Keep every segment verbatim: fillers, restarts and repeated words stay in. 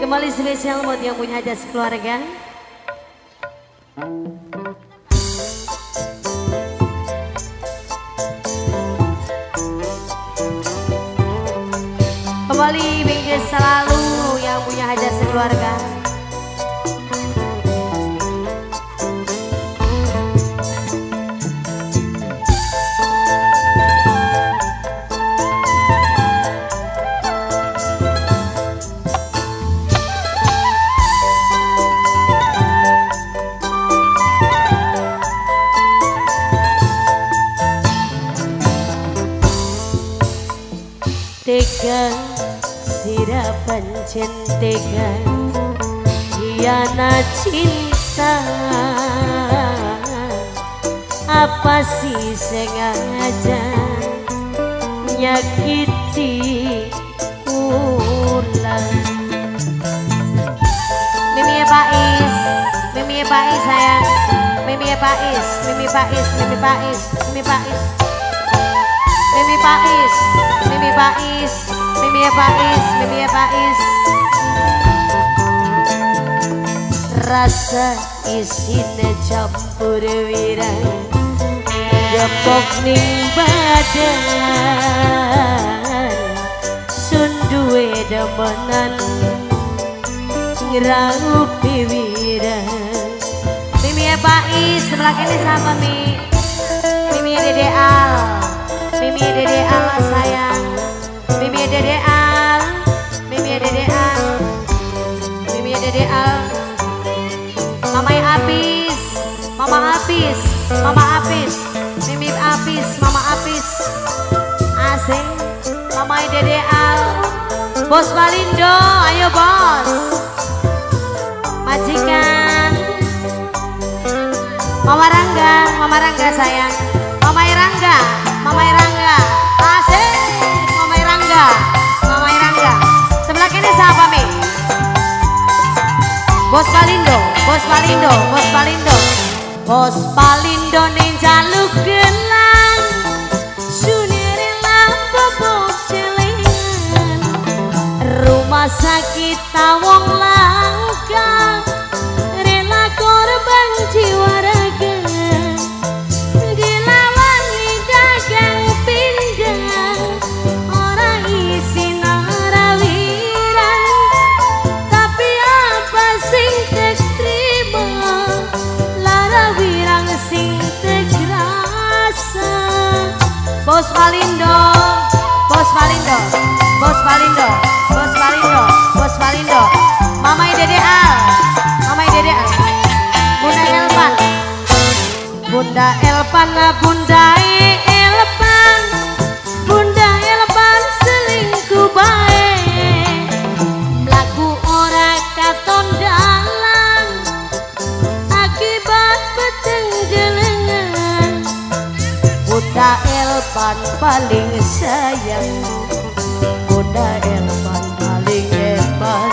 Kembali spesial buat yang punya ajas keluarga. Kembali bingkis selalu yang punya ajas keluarga. Tega sirapan cintega hiana cinta, apa sih sengaja nyakiti ulang. Mimi Pais, Mimi Pais sayang, Mimi Pais, Mimi Pais, Mimi Pais, Mimi Pais, Mimi Pais, Mimi Pais, Mimi Pais, Mimi Pais. Rasa isine campur wirang, gepok ning badan, sunduwe demenan, ngraupi wirang. Mimi Pais, sebelah kene sama Mi, Mimi Dede Al. Mimi Dede Al sayang, Mimi Dede Al, Mimi Dede Al, Mimi Dede Al. Mama Apis, Mama Apis, Mama Apis, Mimi Apis, Mama Apis. Asing, Mama Dede Al. Bos Walindo, ayo bos. Majikan, Mama Rangga, Mama Rangga sayang, Mama Rangga. Mama Irangga, asik Mama Irangga, Mama Irangga. Sebelah kini siapa Mi? Bos Palindo, Bos Palindo, Bos Palindo, Bos Palindo ning jaluk gelang, sunirela bobok celengan, rumah sakit tawong langka, rela korban jiwa raga. Bos Walindo, Bos Walindo, Bos Walindo, Bos Walindo, Bos Walindo. Mamai Dede Al, Mamai Dede Al. Bunda Elpan, Bunda Elpan lah Bunda Elpan, Bunda Elpan selingkuh baik, laku ora katon dalan, akibat petenggelengan. Bunda Elpan paling sayang, Bunda Elpan paling hebat.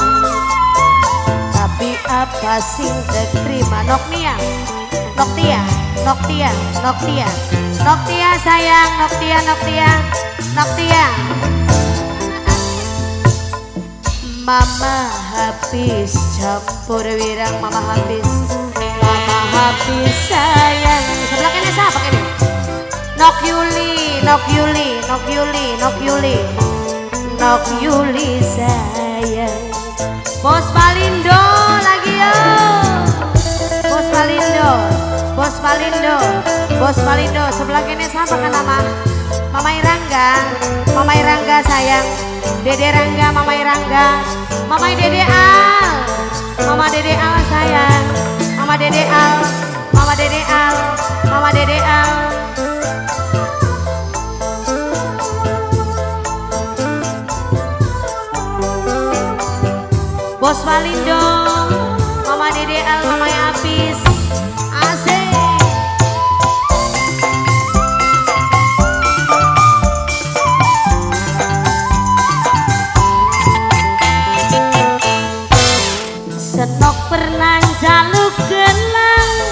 Tapi apa sih terima? Noktia, Noktia, Noktia, Noktia, Noktia sayang, Noktia, Noktia, Noktia. Mama habis campur wirang, Mama habis, Mama habis sayang. Sebelah kene siapa kene? Nok Yuli, Nok Yuli, Nok Yuli, Nok Yuli, Nok Yuli sayang. Bos Palindo lagi yo, Bos Palindo, Bos Palindo, Bos Palindo. Sebelah kene siapa kan nama? Mama Irangga, Mama Irangga sayang, Dede Rangga, Mama Irangga, Mama Dede Al, Mama Dede Al sayang, Mama Dede Al, Mama Dede Al, Mama Dede Al. Bos Bos Walindo, Mama D D L, Mama Apis, asik. Senok pernah jaluk gelang,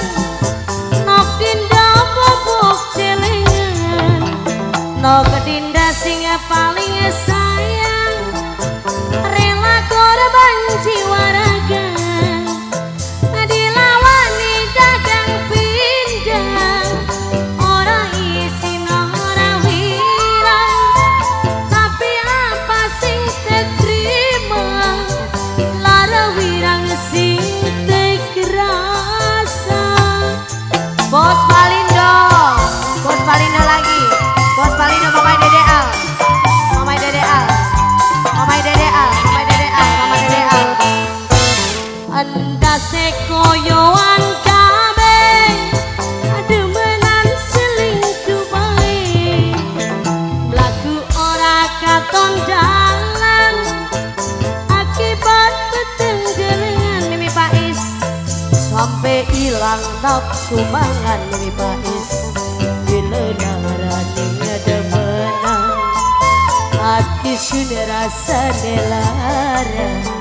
nok dinda bubuk cilingan, nok dinda singa paling sayang, rela korban jiwa raga, dilawani dagang pindah, orang isin orang wirang, tapi apa sih terima, lara wirang sih tak kerasa. Bos Walindo, Bos Walindo lagi, Bos Walindo Bapak D D L. Anda sekoyoan kabe, demenan selingkuh baik, laku ora katon dalan, akibat petenggelengan mimi pais, sampai hilang nafsu mangan mimi pais, bila naraninya demenan, hati sudah rasa dilarang.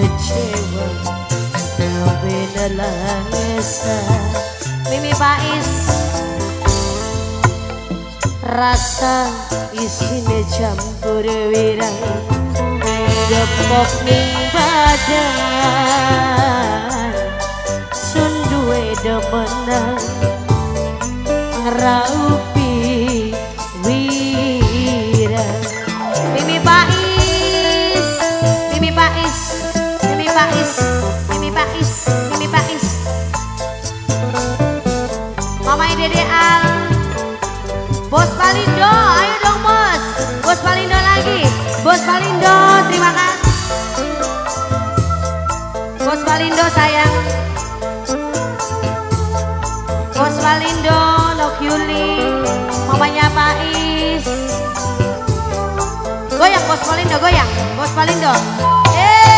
Kecewa kau beneran ngesah Mimi Pais rasa isine campur wirang depok ning badan sunduwe demenan ngraupi wirang Mimi Pais Mimi Pais Pais, Mimi Pais, Mimi Pais, Mama D D L, Bos Walindo, ayo dong Bos, Bos Walindo lagi, Bos Walindo, terima kasih, Bos Walindo sayang, Bos Walindo, Nok Yuli, mamanya Pais, goyang Bos Walindo, goyang, Bos Walindo, eh.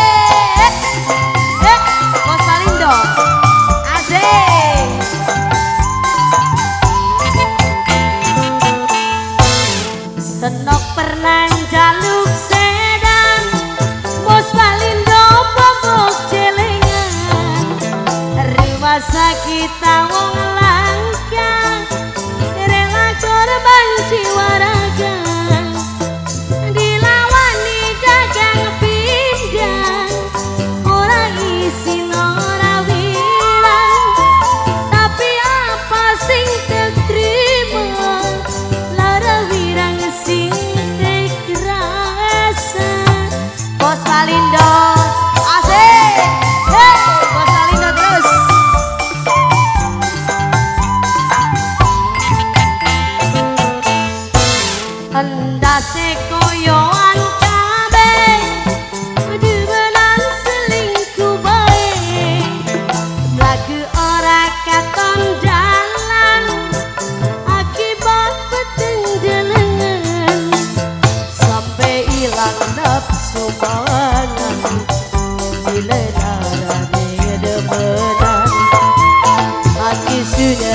Bos Walindo, asik. Senok pernah jaluk sedan, Bos Walindo bobok celengan, rumah sakit tawong langka, rela korban jiwa raga.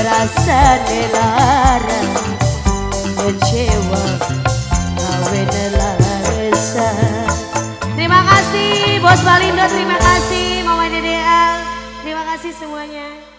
Rasa dilarang kecewa kawe nelasa. Terima kasih Bos Walindo, terima kasih Mama D D L, terima kasih semuanya.